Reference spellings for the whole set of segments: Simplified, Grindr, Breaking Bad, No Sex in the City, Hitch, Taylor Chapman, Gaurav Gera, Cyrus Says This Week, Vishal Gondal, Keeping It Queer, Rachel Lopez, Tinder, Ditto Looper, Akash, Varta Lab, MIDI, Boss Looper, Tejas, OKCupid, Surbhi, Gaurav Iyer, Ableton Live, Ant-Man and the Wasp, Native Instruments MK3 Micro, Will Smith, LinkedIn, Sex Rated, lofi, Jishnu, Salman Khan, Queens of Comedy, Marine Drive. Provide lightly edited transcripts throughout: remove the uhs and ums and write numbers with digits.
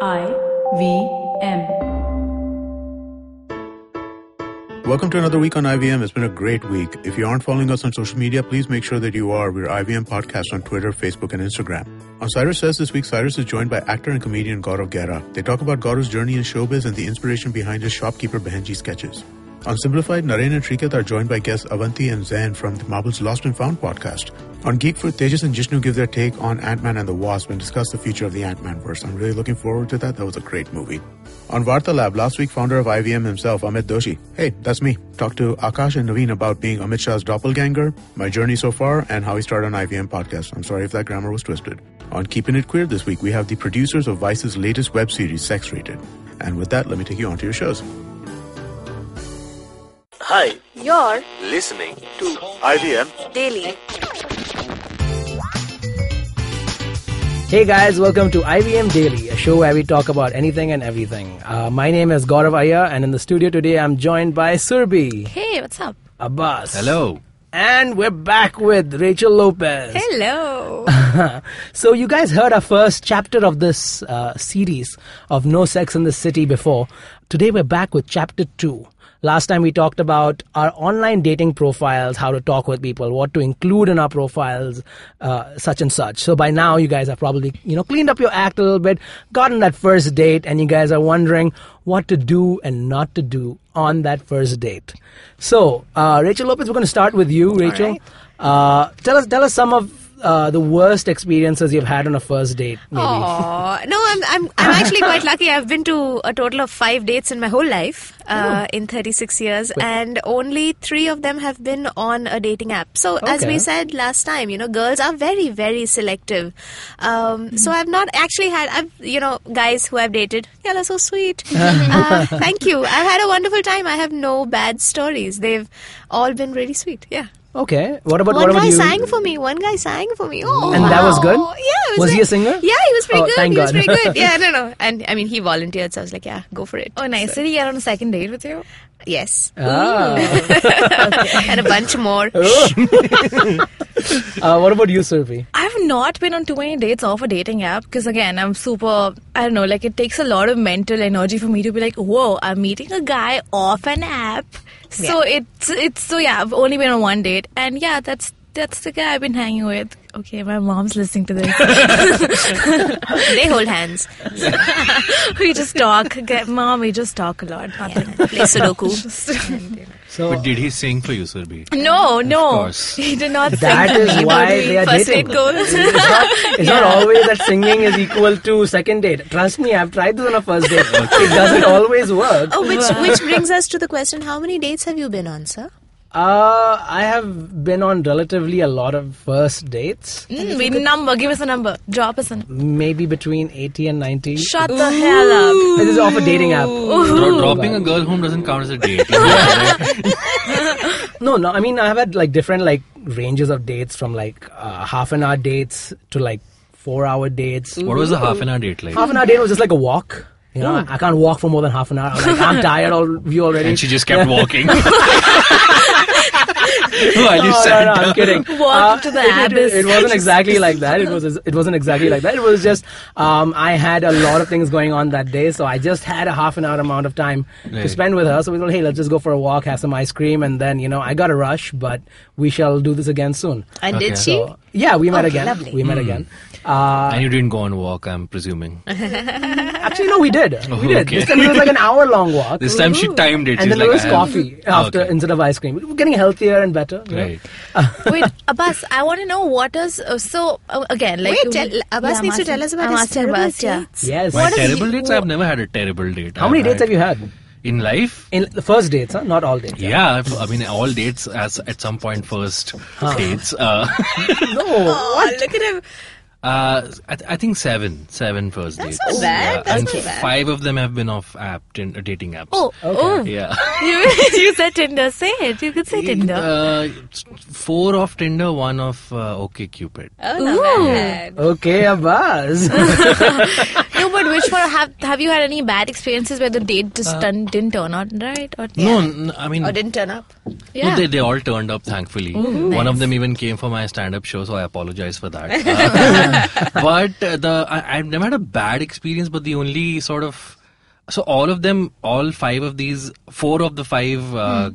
IVM. Welcome to another week on IVM. It's been a great week. If you aren't following us on social media, please make sure that you are. We're IVM Podcasts on Twitter, Facebook, and Instagram. On Cyrus Says This Week, Cyrus is joined by actor and comedian Gaurav Gera. They talk about Gaurav's journey in showbiz and the inspiration behind his shopkeeper Bhenji sketches. On Simplified, Naren and Triket are joined by guests Avanti and Zen from the Marbles Lost and Found podcast. On Geek Food, Tejas and Jishnu give their take on Ant-Man and the Wasp and discuss the future of the Ant-Man verse. I'm really looking forward to that. That was a great movie. On Varta Lab, last week, founder of IVM himself, Amit Doshi. Hey, that's me. Talk to Akash and Naveen about being Amit Shah's doppelganger, my journey so far, and how he started on IVM podcast. I'm sorry if that grammar was twisted. On Keeping It Queer this week, we have the producers of Vice's latest web series, Sex Rated. And with that, let me take you on to your shows. Hi, you're listening to IVM Daily. Hey guys, welcome to IVM Daily, a show where we talk about anything and everything. My name is Gaurav Iyer, and in the studio today I'm joined by Surbhi. Hey, what's up? Abbas. Hello. And we're back with Rachel Lopez. Hello. So you guys heard our first chapter of this series of No Sex in the City before. Today we're back with chapter 2. Last time we talked about our online dating profiles, how to talk with people, what to include in our profiles, such and such. So by now you guys have probably, cleaned up your act a little bit, gotten that first date, and you guys are wondering what to do and not to do on that first date. So, Rachel Lopez, we're going to start with you, Rachel. Right. Tell us some of the worst experiences you've had on a first date, maybe. Aww. No, I'm actually quite lucky. I've been to a total of 5 dates in my whole life, in 36 years, and only 3 of them have been on a dating app. So, as we said last time, girls are very, very selective. So I've not actually had, guys who I've dated, y'all are so sweet. Thank you. I've had a wonderful time. I have no bad stories. They've all been really sweet. Yeah. Okay. What about you? One guy sang for me. Oh, and that was good? Yeah. Was he a singer? Yeah, he was pretty good. Thank God. He was pretty good. Yeah, no. And I mean, he volunteered, so I was like, yeah, go for it. Oh, nice. So. Did he get on a second date with you? Yes. Oh. And a bunch more. Oh. What about you, Surbhi? I've not been on too many dates off a dating app because, again, I'm super, it takes a lot of mental energy for me to be like, whoa, I'm meeting a guy off an app. Yeah. So I've only been on one date, and yeah, that's the guy I've been hanging with. Okay, my mom's listening to this. They hold hands. We just talk. Mom, we just talk a lot. Yeah. Play Sudoku. But did he sing for you, Surbhi? No. Of course. He did not sing. That is why they are dating. It's not always that singing is equal to second date. Trust me, I've tried this on a first date. It doesn't always work. Oh, which brings us to the question, how many dates have you been on, sir? I have been on relatively a lot of first dates. Give us a number. Drop us a number. Maybe between 80 and 90. Shut the hell up. This is off a dating app. Dropping a girl home doesn't count as a date. No. I mean, I've had different ranges of dates from half an hour dates to 4-hour dates. What was the half an hour date like? Half an hour date was just a walk. I can't walk for more than half an hour. I'm tired of you already. And she just kept walking. No, I'm kidding. Walked to the Abbas. It wasn't exactly like that. It was just I had a lot of things going on that day, so I just had a half an hour amount of time to spend with her. So we thought, hey, let's just go for a walk, have some ice cream, and then I got a rush, but we shall do this again soon. And did she? So, yeah, we met again. Lovely. We met again. And you didn't go on a walk, I'm presuming. Actually, no, we did. Okay. This time it was an hour-long walk. This time she timed it. And then there was coffee after instead of ice cream. We're getting healthier and better. Right. Wait, Abbas, I want to know what is... Abbas needs to tell us about his terrible dates. Yes. My terrible dates? I've never had a terrible date. How many dates have you had? In life? In the first dates, huh? Not all dates. Yeah, I mean, all dates as at some point first dates. No, what? Look at him. I think 7 first dates. That's not bad. Yeah. And 5 of them have been off dating apps. Oh, okay. Yeah. You said Tinder. Say it. You could say Tinder. 4 off Tinder, 1 off OkCupid. Oh, not bad. Okay, Abbas. No, but which one? have you had any bad experiences where the date just didn't turn out right? Or, yeah. No, I mean... Or didn't turn up? Yeah. No, they all turned up, thankfully. Ooh, one of them even came for my stand-up show, so I apologize for that. But I've never had a bad experience, but the only sort of... So all of them, all five of these, four of the five...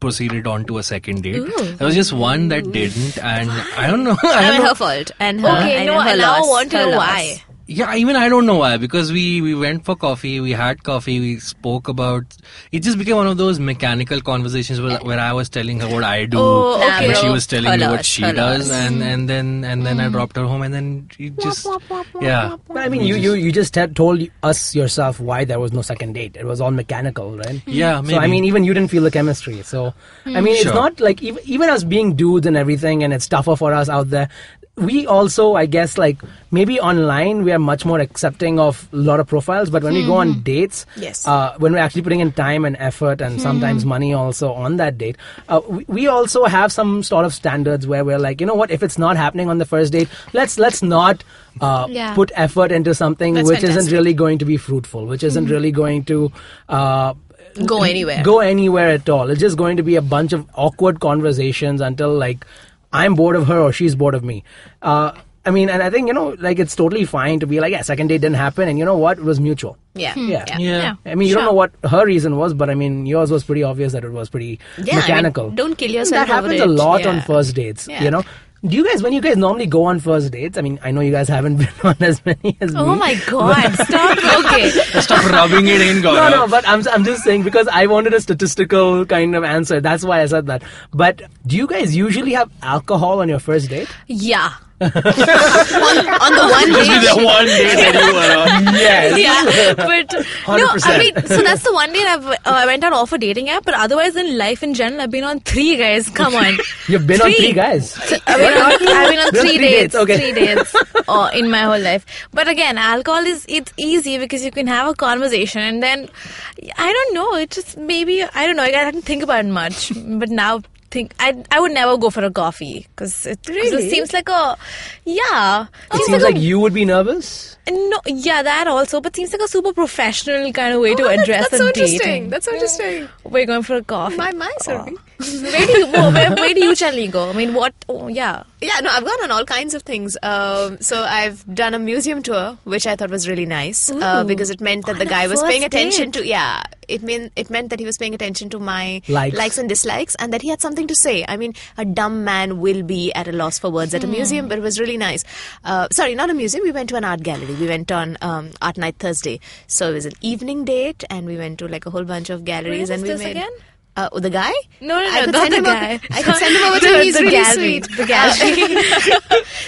proceeded on to a second date. Ooh. There was just one that didn't, and I don't know. I don't know. Her fault. And her, okay, I know, and her now loss, I want to know why. Yeah, even I don't know why, because we went for coffee, we had coffee, we spoke about... It just became one of those mechanical conversations where I was telling her what I do, and she was telling me what she does, and then I dropped her home, and then she just... Yeah. But I mean, you just told us yourself why there was no second date. It was all mechanical, right? Yeah, maybe. So, I mean, even you didn't feel the chemistry. So, I mean, it's not like... Even us being dudes and everything, and it's tougher for us out there... We also, I guess, like maybe online, we are much more accepting of a lot of profiles. But when we go on dates, when we're actually putting in time and effort and sometimes money also on that date, we also have some sort of standards where we're like, you know what, if it's not happening on the first date, let's not put effort into something that's which fantastic. Isn't really going to be fruitful, which isn't really going to... Go anywhere at all. It's just going to be a bunch of awkward conversations until like... I'm bored of her or she's bored of me. I mean, and I think, you know, like it's totally fine to be like, yeah, second date didn't happen. And you know what? It was mutual. Yeah. I mean, you don't know what her reason was, but I mean, yours was pretty obvious that it was pretty mechanical. I mean, don't kill yourself. That happens a lot on first dates, you know. Do you guys, when you guys normally go on first dates, I mean, I know you guys haven't been on as many as me. Oh my God, stop, okay. Stop rubbing it in, Gaurav. No, but I'm just saying because I wanted a statistical kind of answer. That's why I said that. But do you guys usually have alcohol on your first date? Yeah. on the one date that you were on. Yes. Yeah, but 100%. No, I mean, so that's the one date I went out off a dating app, but otherwise in life in general I've been on three guys. Come on. You've been on three guys? So, I've been on three dates. Okay. 3 dates in my whole life. But again, alcohol it's easy because you can have a conversation and then I don't know, it just maybe I don't know, I didn't think about it much. But now I would never go for a coffee because it seems like a it seems like you would be nervous. No, yeah, that also, but seems like a super professional kind of way to address a date. That's so interesting. We're going for a coffee. Sorry. Where do you generally go? I mean, what? Oh, yeah. Yeah, no, I've gone on all kinds of things. So I've done a museum tour, which I thought was really nice because it meant that the guy was paying attention to. Yeah, it meant that he was paying attention to my likes and dislikes, and that he had something to say. I mean, a dumb man will be at a loss for words at a museum, but it was really nice. Sorry, not a museum. We went to an art gallery. We went on Art Night Thursday, so it was an evening date, and we went to like a whole bunch of galleries. Where is this again? The guy? No, not the guy. I could send him over to him. He's really sweet. The gallery.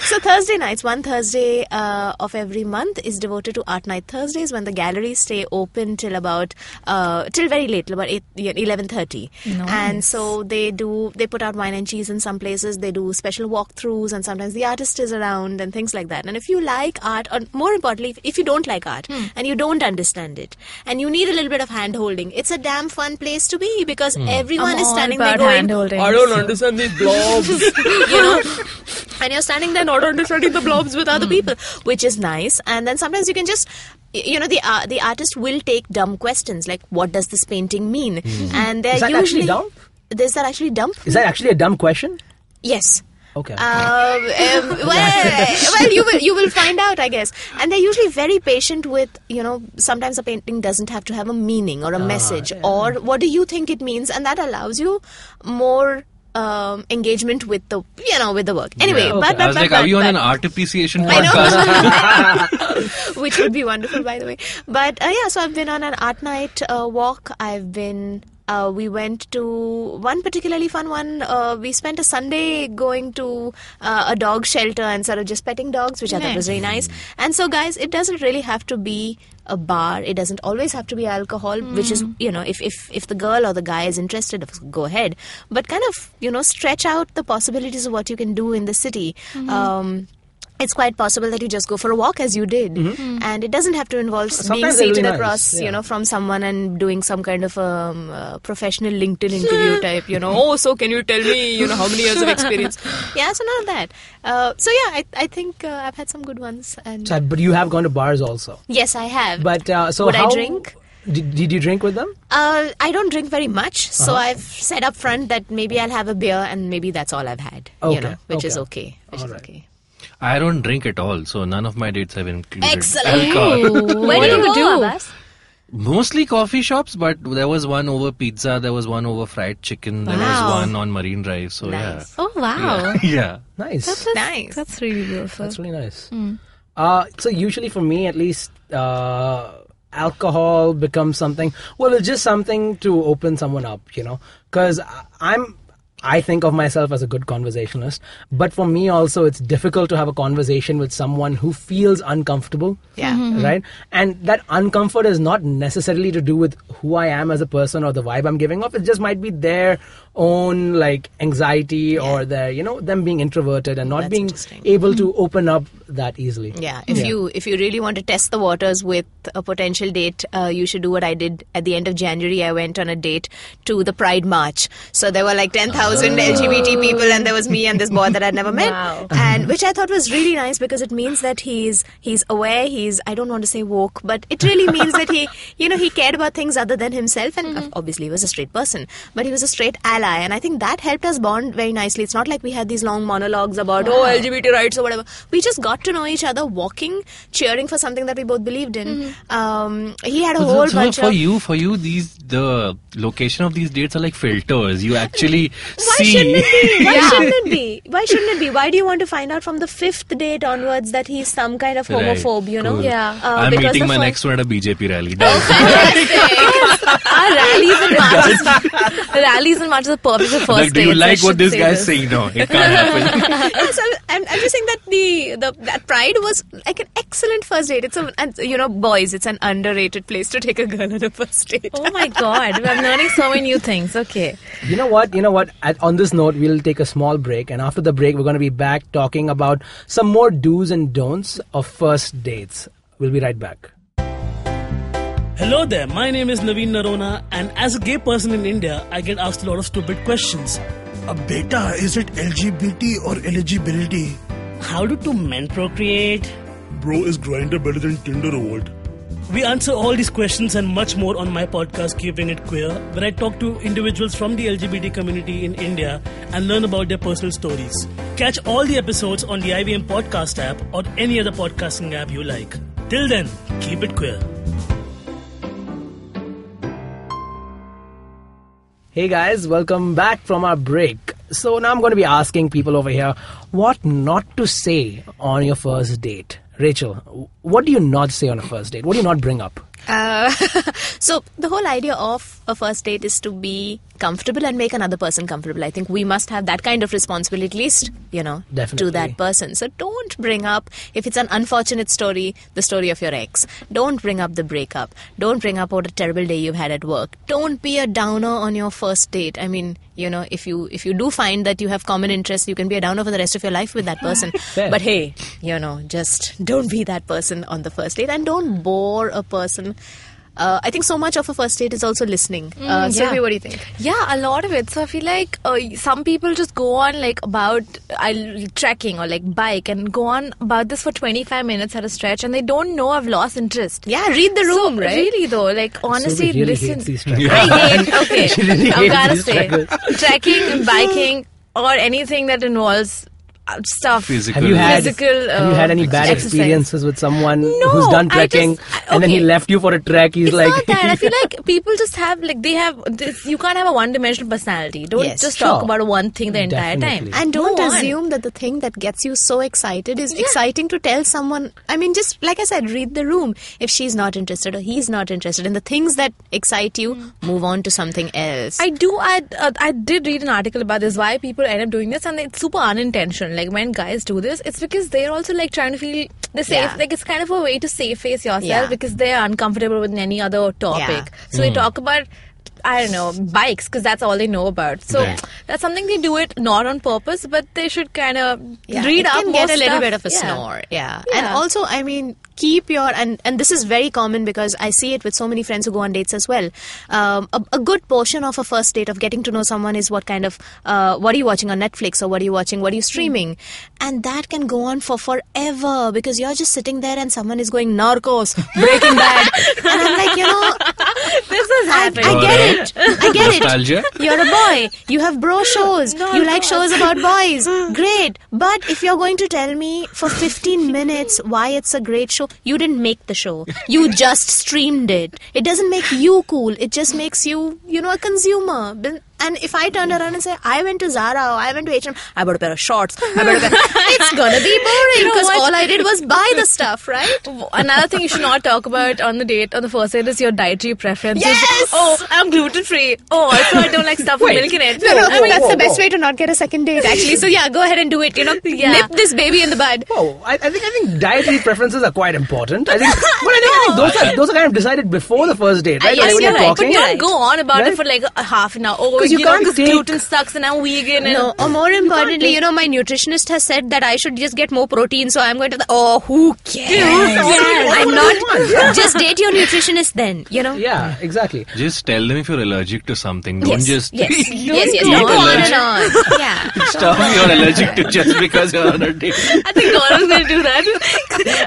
So Thursday nights, one Thursday of every month is devoted to Art Night Thursdays when the galleries stay open till about, till very late, till about 11:30. Nice. And so they put out wine and cheese in some places. They do special walkthroughs and sometimes the artist is around and things like that. And if you like art, or more importantly, if you don't like art and you don't understand it and you need a little bit of hand-holding, it's a damn fun place to be because everyone is standing there going, I don't understand these blobs. You know, and you're standing there not understanding the blobs with other people, which is nice. And then sometimes you can just, you know, the artist will take dumb questions like, what does this painting mean? And they're is that actually dumb? Is that actually a dumb question? Yes. Okay. Well, you will find out, I guess. And they're usually very patient with, you know, sometimes a painting doesn't have to have a meaning or a message or what do you think it means, and that allows you more engagement with the, you know, with the work. Anyway, I was like, are you on an art appreciation podcast? Which would be wonderful, by the way. But yeah, so I've been on an art night walk. We went to one particularly fun one. We spent a Sunday going to a dog shelter and sort of just petting dogs, which I thought was really nice. And so, guys, it doesn't really have to be a bar. It doesn't always have to be alcohol, which is, you know, if the girl or the guy is interested, go ahead. But kind of, you know, stretch out the possibilities of what you can do in the city. it's quite possible that you just go for a walk as you did. Mm-hmm. And it doesn't have to involve being seated across, you know, from someone and doing some kind of professional LinkedIn interview type, you know, oh, so can you tell me, you know, how many years of experience? Yeah, so none of that. I think I've had some good ones. And but you have gone to bars also? Yes, I have. But so would I drink? Did you drink with them? I don't drink very much, so I've said up front that maybe I'll have a beer and maybe that's all I've had, you know, which is okay. I don't drink at all, so none of my dates have included alcohol. Where do you go, Abbas? Mostly coffee shops, but there was one over pizza, there was one over fried chicken, there was one on Marine Drive, so yeah. Oh, wow. Yeah. Nice. That's nice. That's really beautiful. That's really nice. Mm. So usually for me, at least, alcohol becomes something, well, it's just something to open someone up, you know, because I think of myself as a good conversationalist, but for me also it's difficult to have a conversation with someone who feels uncomfortable, right? And that uncomfort is not necessarily to do with who I am as a person or the vibe I'm giving off. It just might be their own like anxiety or their, you know, them being introverted and not being able to open up that easily. Yeah, if you really want to test the waters with a potential date, you should do what I did at the end of January. I went on a date to the Pride March. So there were like 10,000 LGBT people and there was me and this boy that I'd never met, and which I thought was really nice because it means that he's aware, he's, I don't want to say woke, but it really means that he, you know, he cared about things other than himself, and obviously he was a straight person, but he was a straight ally, and I think that helped us bond very nicely. It's not like we had these long monologues about oh, LGBT rights or whatever. We just got to know each other walking, cheering for something that we both believed in. He had a whole bunch of... For you, the location of these dates are like filters. You actually... Why shouldn't it be? Why do you want to find out from the fifth date onwards that he's some kind of homophobe, you know? Cool. Yeah. I'm meeting my next one at a BJP rally. Oh, fantastic. Our rallies and marches are perfect for first dates. Like, do you like what this guy is saying? No, it can't happen. So I'm just saying that that Pride was like an excellent first date. It's you know, boys, it's an underrated place to take a girl on a first date. Oh my God. I'm learning so many new things. Okay. You know what? On this note, we'll take a small break, and after the break, we're going to be back talking about some more do's and don'ts of first dates. We'll be right back. Hello there, my name is Naveen Narona, and as a gay person in India, I get asked a lot of stupid questions. Beta, is it LGBT or eligibility? How do two men procreate? Bro, is Grindr better than Tinder or what? We answer all these questions and much more on my podcast, Keeping It Queer, where I talk to individuals from the LGBT community in India and learn about their personal stories. Catch all the episodes on the IVM Podcast app or any other podcasting app you like. Till then, keep it queer. Hey guys, welcome back from our break. So now I'm going to be asking people over here what not to say on your first date. Rachel, what do you not say on a first date? What do you not bring up? So the whole idea of a first date is to be comfortable and make another person comfortable. I think we must have that kind of responsibility, at least, you know, to that person. So don't bring up, if it's an unfortunate story, the story of your ex. Don't bring up the breakup. Don't bring up what a terrible day you've had at work. Don't be a downer on your first date. I mean, you know, if you do find that you have common interests, you can be a downer for the rest of your life with that person. But hey, you know, just don't be that person on the first date, and don't bore a person. I think so much of a first date is also listening. Surbhi, what do you think? Yeah, a lot of it. So I feel like some people just go on like about trekking or like bike and go on about this for 25 minutes at a stretch, and they don't know I've lost interest. Yeah, read the room, right? Really though, like honestly, really listen. I'm gonna say trekking, biking, or anything that involves stuff. Have you had any bad experiences with someone who's done trekking and then he left you for a trek? It's like, not that. I feel like people just have like they have this. You can't have a one-dimensional personality. Don't just talk about one thing the entire time, and don't assume that the thing that gets you so excited is exciting to tell someone. I mean, just like I said, read the room. If she's not interested or he's not interested in the things that excite you, move on to something else. I did read an article about this, why people end up doing this, and it's super unintentional. Like when guys do this, it's because they're also like trying to feel the safe. Like it's kind of a way to save face yourself because they're uncomfortable with any other topic. So they talk about I don't know, bikes, because that's all they know about. So that's something they do it not on purpose, but they should kind of read up more stuff. It can get a little bit of a snore. Yeah. And also, I mean, keep your, and this is very common because I see it with so many friends who go on dates as well. A good portion of a first date of getting to know someone is what kind of, what are you watching on Netflix, or what are you watching, what are you streaming? And that can go on for forever because you're just sitting there and someone is going, Narcos, Breaking Bad. And I'm like, you know, this is happening. I get it. Nostalgia. You're a boy. You have bro shows. Like shows about boys. Great. But if you're going to tell me for 15 minutes why it's a great show, you didn't make the show. You just streamed it. It doesn't make you cool. It just makes you, you know, a consumer. And if I turned around and said, I went to Zara, or I went to H&M, I bought a pair of shorts, it's gonna be boring because all I did was buy the stuff, right? Another thing you should not talk about on the date, on the first date, is your dietary preferences. Yes! Oh, I'm gluten-free. Oh, also I don't like stuff with milk in it. That's the best way to not get a second date, actually. So yeah, go ahead and do it. You know, nip this baby in the bud. Oh, I think dietary preferences are quite important. I think those are kind of decided before the first date, right? Yes, when you're talking, but don't go on about it for like a half an hour. Oh, you can't because gluten sucks and I'm vegan. Or more importantly, you know, my nutritionist has said that I should just get more protein, so I'm going to... who cares? I'm not... Just date your nutritionist then, you know? Yeah, exactly. Just tell them if you're allergic to something. Don't just... Yes. Don't go on and on. Yeah. Stop you're allergic to just because you're on a date. I think Gaurav's going to do that.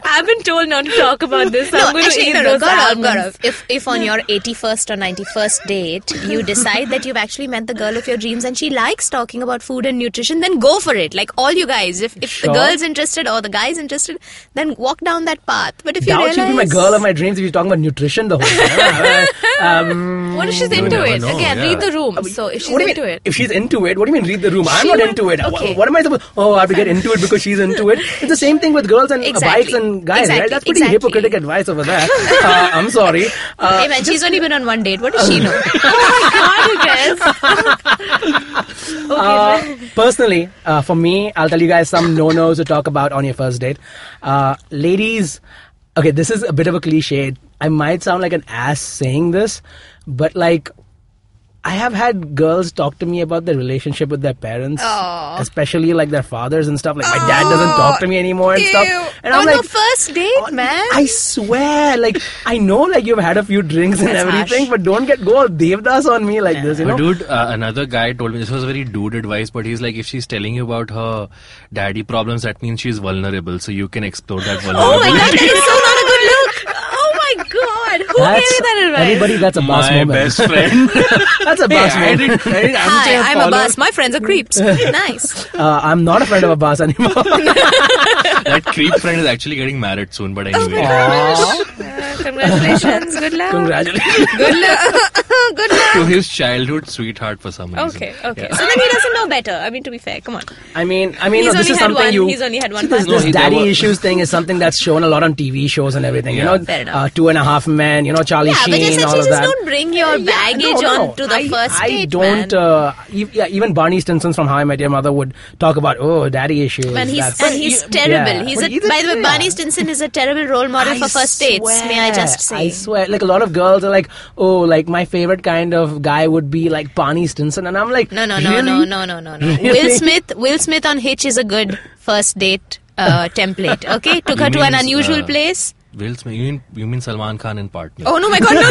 I've been told not to talk about this. I'm going to eat those almonds. If on your 81st or 91st date, you decide that you've actually met the girl of your dreams and she likes talking about food and nutrition, then go for it. Like all you guys, if the girl's interested or the guy's interested, then walk down that path. But if you realize... she'll be my girl of my dreams if you're talking about nutrition the whole time. What if she's into it? Read the room. So if she's into it. If she's into it, what do you mean read the room? I'm not into it. Okay. What am I supposed... I have to get into it because she's into it. It's the same thing with girls and bikes and guys, right? That's pretty hypocritical advice over there. I'm sorry. Hey man, she's only been on one date. What does she know? Oh my God, you guys. Personally, for me, I'll tell you guys some no-nos to talk about on your first date. Ladies, okay, this is a bit of a cliche. I might sound like an ass saying this, but like, I have had girls talk to me about their relationship with their parents, especially like their fathers and stuff. Like my dad doesn't talk to me anymore and stuff. And I'm like, the first date, man. I swear, like I know, like you've had a few drinks and everything, but don't go all Devdas on me like this, you know. But dude, another guy told me this was very dude advice, but he's like, if she's telling you about her daddy problems, that means she's vulnerable, so you can explore that vulnerability. Oh my God, that is so not a good look. God, who gave you that advice? Anybody that's a boss moment. My best friend. That's a boss moment. Hi, I'm a boss. My friends are creeps. Nice. I'm not a friend of a boss anymore. That creep friend is actually getting married soon, but anyway. Oh my gosh. Congratulations. Good luck. Good luck. To his childhood sweetheart for some reason. Okay. Yeah. So then he doesn't know better. I mean, to be fair, come on. I mean, he's only had one. This daddy issues thing is something that's shown a lot on TV shows and everything. Yeah. You know, fair enough. Two and a Half Men, you know, Charlie Sheen, all of that. Don't bring your baggage onto the first date. I don't. Even Barney Stinson from How I Met Your Mother would talk about daddy issues. He's terrible. By the way, Barney Stinson is a terrible role model for first dates. May I just say? I swear, like a lot of girls are like, like my favorite kind of guy would be like Barney Stinson, and I'm like, no. Will Smith on Hitch is a good first date template. Okay, took her to an unusual place. Will Smith, you mean Salman Khan in Partner? Oh no, my God, no!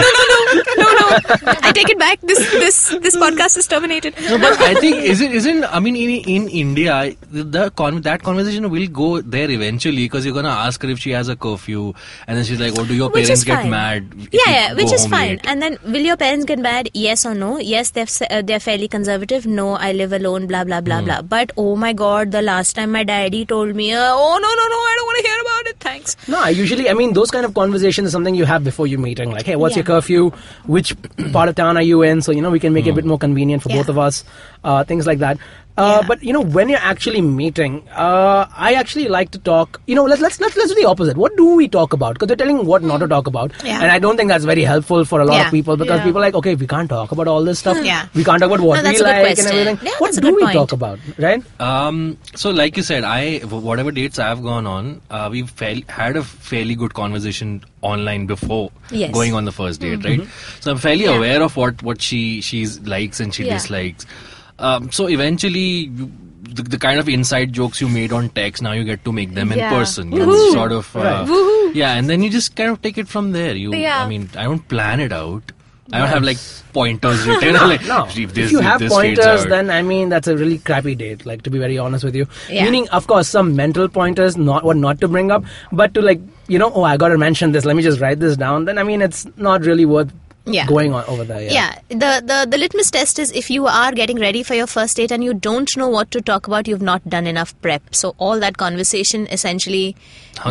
I take it back. This podcast is terminated. No, but I think in India that conversation will go there eventually because you're gonna ask her if she has a curfew, and then she's like, do your parents get mad? Yeah, which is fine. Late? And then will your parents get mad? Yes or no? Yes, they're fairly conservative. No, I live alone. Blah blah blah blah. But oh my God, the last time my daddy told me, no, I don't want to hear about it. Thanks. No, I mean. Those kind of conversations are something you have before you meeting. Like, hey, what's your curfew? Which part of town are you in? So, you know, we can make it a bit more convenient for both of us. Things like that. But you know, when you're actually meeting, I actually like to talk. You know, let's do the opposite. What do we talk about? Because they're telling what not to talk about, and I don't think that's very helpful for a lot of people, because people are like, okay, we can't talk about all this stuff. Yeah. We can't talk about what we like and everything. Yeah, what do we talk about, right? So, like you said, whatever dates I've gone on, we've had a fairly good conversation online before going on the first date, right? So I'm fairly aware of what she likes and she dislikes. So eventually, the kind of inside jokes you made on text, now you get to make them in person. You sort of, and then you just kind of take it from there. I mean, I don't plan it out. I don't have like pointers written. If you have pointers, then I mean that's a really crappy date. Like, to be very honest with you, meaning of course some mental pointers, not what not to bring up, but to like, you know, oh, I gotta mention this. Let me just write this down. Then I mean it's not really worth. Yeah. Going on over there. The litmus test is if you are getting ready for your first date and you don't know what to talk about, you've not done enough prep. So all that conversation essentially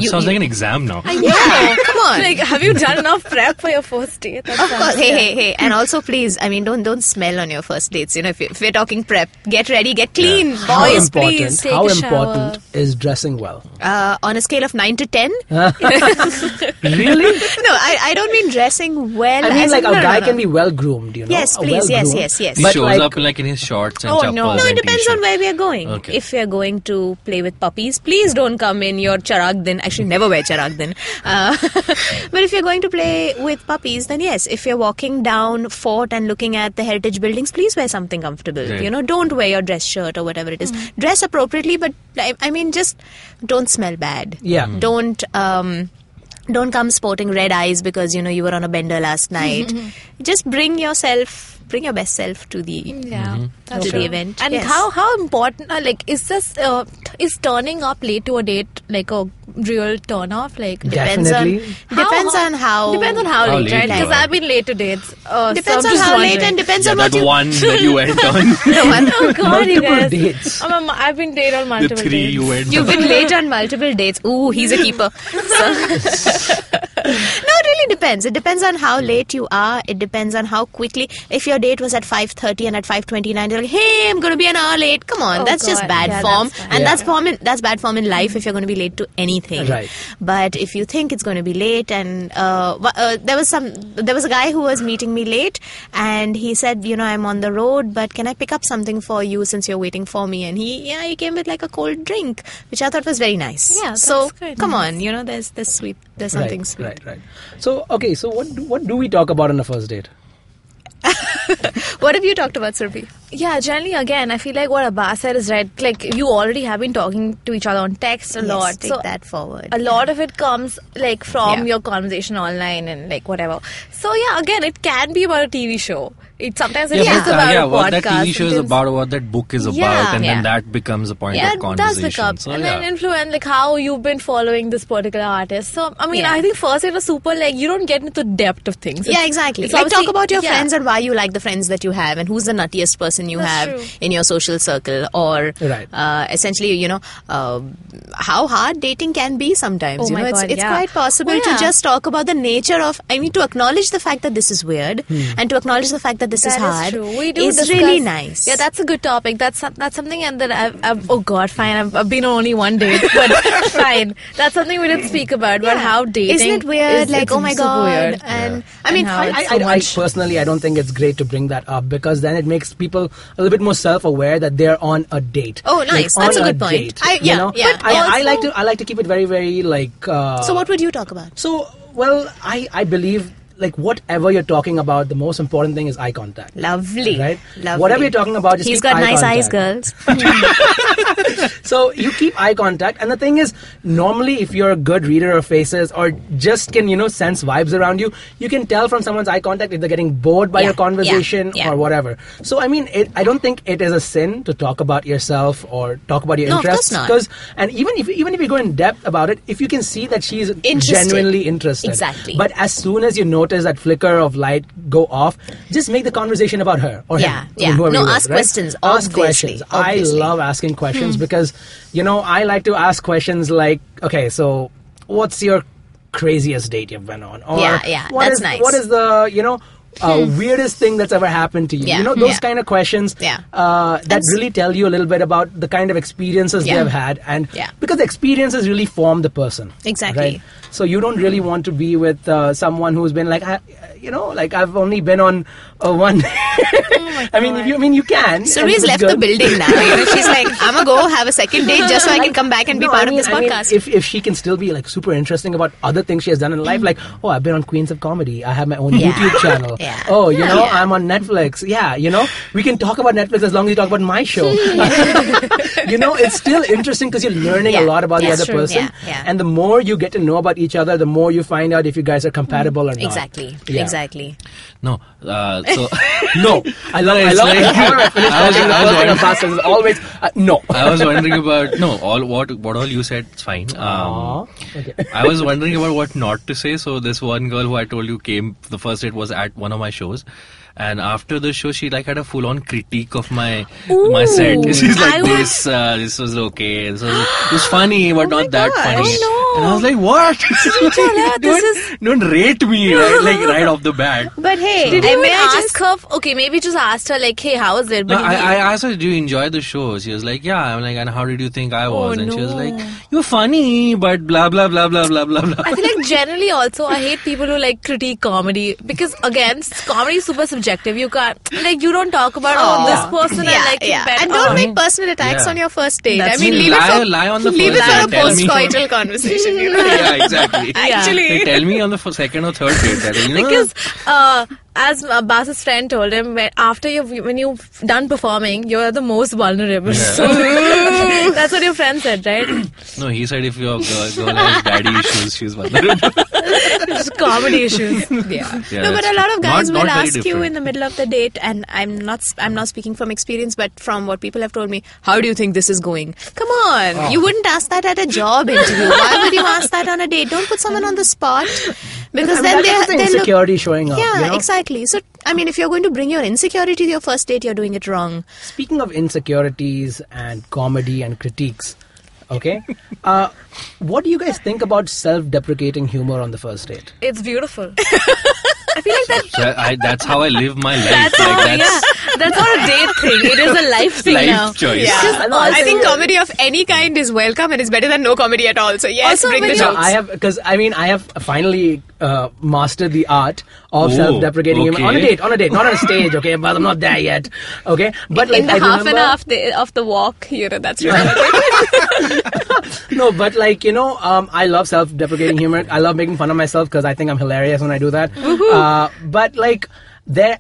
sounds like an exam now. I know. Come on. Like, have you done enough prep for your first date? Of course. Hey. And also, please, I mean, don't smell on your first dates. You know, if we're talking prep, get ready, get clean. Yeah. Boys, please take a shower. How important is dressing well? On a scale of 9 to 10? Really? No, I don't mean dressing well. I mean, as like, a guy can be well groomed, you know. Yes, please. Yes. He shows up like in his shorts and chappals. No, it depends on where we are going. Okay. If we are going to play with puppies, please don't come in your charagdin. Actually, never wear charagdin. But if you're going to play with puppies, then yes. If you're walking down Fort and looking at the heritage buildings, please wear something comfortable. Right. You know, don't wear your dress shirt or whatever it is. Mm. Dress appropriately, but I mean, just don't smell bad. Yeah. Mm. Don't come sporting red eyes because, you know, you were on a bender last night. Just bring your best self to the the event. And how important is this? Is turning up late to a date like a real turn off? Like, depends on how late, right? Because I've been late to dates. Depends on how late and depends on what one that you went on. The one. Oh God, multiple you guys. Dates. I've been late on multiple dates. You went. You've been late on multiple dates. Ooh, he's a keeper. No, it really depends. It depends on how late you are. It depends on how quickly. If your date was at 5:30 and at 5:29, you're like, hey, I'm going to be an hour late. Come on, that's just bad form. And that's bad form in life if you're going to be late to anything. Right. But if you think it's going to be late, and there was a guy who was meeting me late, and he said, you know, I'm on the road, but can I pick up something for you since you're waiting for me? And he came with like a cold drink, which I thought was very nice. Yeah, so come on, you know, there's sweet. There's something sweet. Right. So, okay, so what do we talk about on the first date? What have you talked about, Surbhi? Yeah, generally, again, I feel like what Abbas said is right. Like, you already have been talking to each other on text a lot. Take that forward. A lot of it comes, like, from your conversation online and, like, whatever. So, yeah, again, it can be about a TV show. Sometimes it is about a podcast. What that TV show is about, what that book is about, and then that becomes a point of conversation. Yeah, it does become. So, and then influence, like, how you've been following this particular artist. So, I mean, I think first it was super, like, you don't get into the depth of things. Yeah, exactly. Like, talk about your friends and why you like the friends that you have and who's the nuttiest person you have in your social circle, or essentially, you know, how hard dating can be sometimes. Oh, you know, it's quite possible to just talk about the nature of, I mean, to acknowledge the fact that this is weird and to acknowledge the fact that this is hard. It's really nice. Yeah, that's a good topic. That's something that I've oh God, fine. I've been on only one date, but fine. That's something we didn't speak about. But how dating isn't it weird? Like, oh my God. Weird. And I mean, I personally, I don't think it's great to bring that up, because then it makes people a little bit more self-aware that they're on a date. Oh, nice. Like, that's a good point. Date, But I like to keep it very, very like. So, what would you talk about? So, well, I believe. Like, whatever you're talking about, the most important thing is eye contact. Lovely. Right? Lovely. Whatever you're talking about, just keep eye contact. He's got nice eyes, girls. So, you keep eye contact. And the thing is, normally, if you're a good reader of faces or just can, you know, sense vibes around you, you can tell from someone's eye contact if they're getting bored by your conversation or whatever. So, I mean, I don't think it is a sin to talk about yourself or talk about your interests. No, of course not. And even if you go in depth about it, if you can see that she's genuinely interested. Exactly. But as soon as you know does that flicker of light go off, just make the conversation about her or him. Yeah, yeah. No, ask questions. Ask questions. I love asking questions because, you know, I like to ask questions like, okay, so what's your craziest date you've been on? Or what is the, you know, weirdest thing that's ever happened to you? Yeah. You know, those kind of questions that really tell you a little bit about the kind of experiences they have had. And because the experiences really form the person. Exactly. Right? So you don't really want to be with someone who's been like, you know, like I've only been on one. Oh I mean, if you, I mean, you can. Surbhi's left the building now. You know, she's like, I'm going to go have a second date just so I can come back and be part of this podcast. If she can still be like super interesting about other things she has done in life, like, oh, I've been on Queens of Comedy. I have my own YouTube channel. Oh, you know, I'm on Netflix. Yeah, you know, we can talk about Netflix as long as you talk about my show. You know, it's still interesting because you're learning a lot about the other person. And the more you get to know about each other, the more you find out if you guys are compatible or not. Exactly. Yeah. Exactly. No. So no. I was wondering about what all you said is fine. I was wondering about what not to say. So this one girl who I told you came the first date was at one of my shows. And after the show, she like had a full-on critique of my set. She's like, this was okay. It was funny, but not that funny. Oh, no. And I was like, what? Like, don't rate me right off the bat. But hey, maybe just asked her like, hey, how was it? But I asked her, do you enjoy the show? She was like, yeah. I'm like, and how did you think I was? She was like, you're funny, but blah blah blah blah blah blah blah. I feel like generally also I hate people who like critique comedy because again, comedy is super subjective. You can't you don't talk about this person I like him better. And don't make personal attacks on your first date. That's leave it for a post-coital conversation. You know? Yeah, exactly. Actually, they tell me on the second or third date that you know. Because as Abbas's friend told him, when you've done performing, you're the most vulnerable. Yeah. So, that's what your friend said, right? No, he said if your girl has daddy issues, she's vulnerable. Just comedy issues. Yeah. No, but a lot of guys will ask you in the middle of the date, and I'm not speaking from experience, but from what people have told me, how do you think this is going? Come on, you wouldn't ask that at a job interview. Why would you ask that on a date? Don't put someone on the spot because then they're insecurity showing up. Yeah, you know? Exactly. So, I mean, if you're going to bring your insecurity to your first date, you're doing it wrong. Speaking of insecurities and comedy and critiques, okay, what do you guys think about self-deprecating humor on the first date? It's beautiful. I feel like that. That's how I live my life. That's not a date thing. It is a life thing now. Choice. Yeah. I think comedy of any kind is welcome and is better than no comedy at all. So yes, also, bring the jokes. I have finally mastered the art of self-deprecating humor on a date, not on a stage. Okay, but I'm not there yet. Okay, but like in the half an hour of the walk, you know, that's right. No, but like you know, I love self-deprecating humor. I love making fun of myself because I think I'm hilarious when I do that. But like there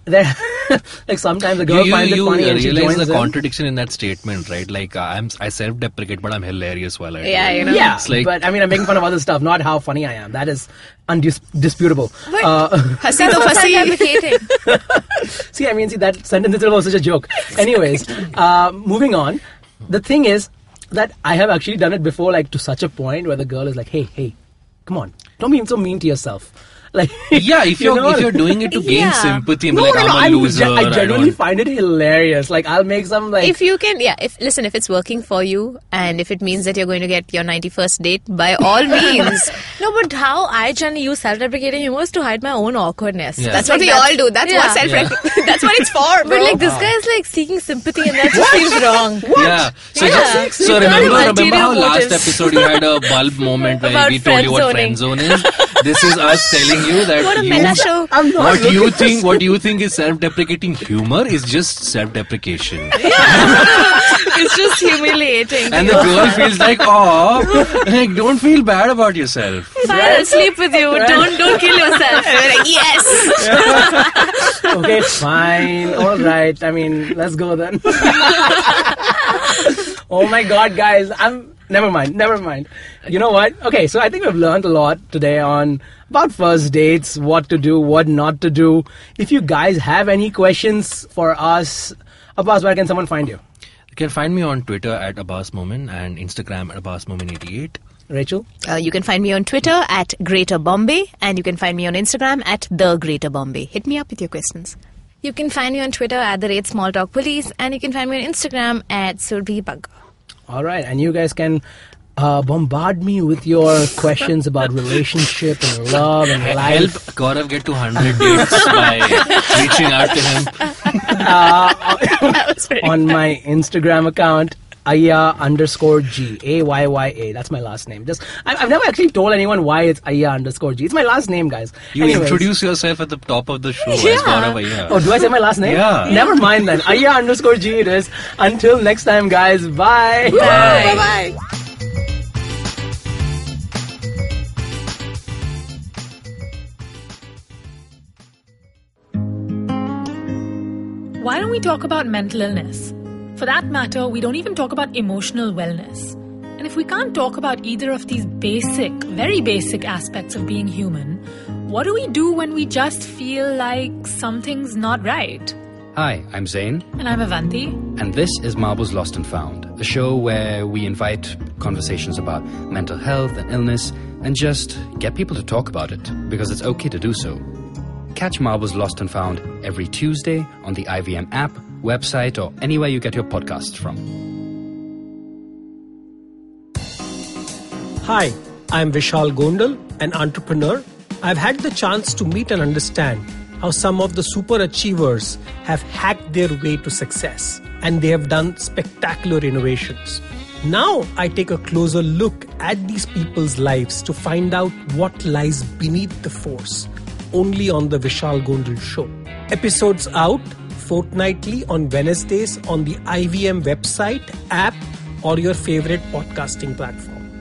like sometimes a girl finds it funny and she realize the contradiction in that statement, right? Like I self-deprecate but I'm hilarious while I do. You know. Yeah, it's like, but I mean I'm making fun of other stuff, not how funny I am. That is undisputable. See, I mean, that sentence itself was such a joke. Anyways, moving on. The thing is that I have actually done it before, like to such a point where the girl is like, hey, come on, don't be so mean to yourself. Like, if you're doing it to gain sympathy, I'm a loser. I genuinely find it hilarious. Like I'll make some if you can, if it's working for you and if it means that you're going to get your 91st date, by all means. No, but how I generally use self-deprecating humor is to hide my own awkwardness. Yeah. That's what we all do. That's what self-deprecating. That's what it's for. Bro. But like this guy is like seeking sympathy, and that just seems wrong. What? Yeah. So remember how last episode you had a bulb moment where we told you what friend zone is. This is us telling you that what you think is self-deprecating humor is just self-deprecation. Yeah. It's just humiliating. And the girl feels like, oh, like don't feel bad about yourself. I'll sleep with you. Right. Don't kill yourself. Like, yes. Okay, fine. All right. I mean, let's go then. Oh my God, guys! Never mind. You know what? Okay, so I think we've learned a lot today on about first dates, what to do, what not to do. If you guys have any questions for us, Abbas, where can someone find you? You can find me on Twitter at Abbas Momin and Instagram at Abbas Momin88. Rachel? You can find me on Twitter at GreaterBombay and you can find me on Instagram at TheGreaterBombay. Hit me up with your questions. You can find me on Twitter at @SmallTalkPolice and you can find me on Instagram at SurbhiBagga. All right, and you guys can bombard me with your questions about relationship and love and life. Help Gaurav get to 100 dates by reaching out to him. On my Instagram account, Aya_G. AYYA. That's my last name. I've never actually told anyone why it's Aya_G. It's my last name, guys. Anyways, introduce yourself at the top of the show as Gaurav Iyer. Oh, do I say my last name? Yeah. Never mind then. Aya_G it is. Until next time, guys. Bye. Bye. Bye-bye. Why don't we talk about mental illness? For that matter, we don't even talk about emotional wellness. And if we can't talk about either of these basic, very basic aspects of being human, what do we do when we just feel like something's not right? Hi, I'm Zain. And I'm Avanti. And this is Marbles Lost and Found, a show where we invite conversations about mental health and illness and just get people to talk about it because it's okay to do so. Catch Marbles Lost and Found every Tuesday on the IVM app, website, or anywhere you get your podcasts from. Hi, I'm Vishal Gondal, an entrepreneur. I've had the chance to meet and understand how some of the super achievers have hacked their way to success, and they have done spectacular innovations. Now I take a closer look at these people's lives to find out what lies beneath the force. Only on the Vishal Gondal Show. Episodes out fortnightly on Wednesdays on the IVM website, app, or your favorite podcasting platform.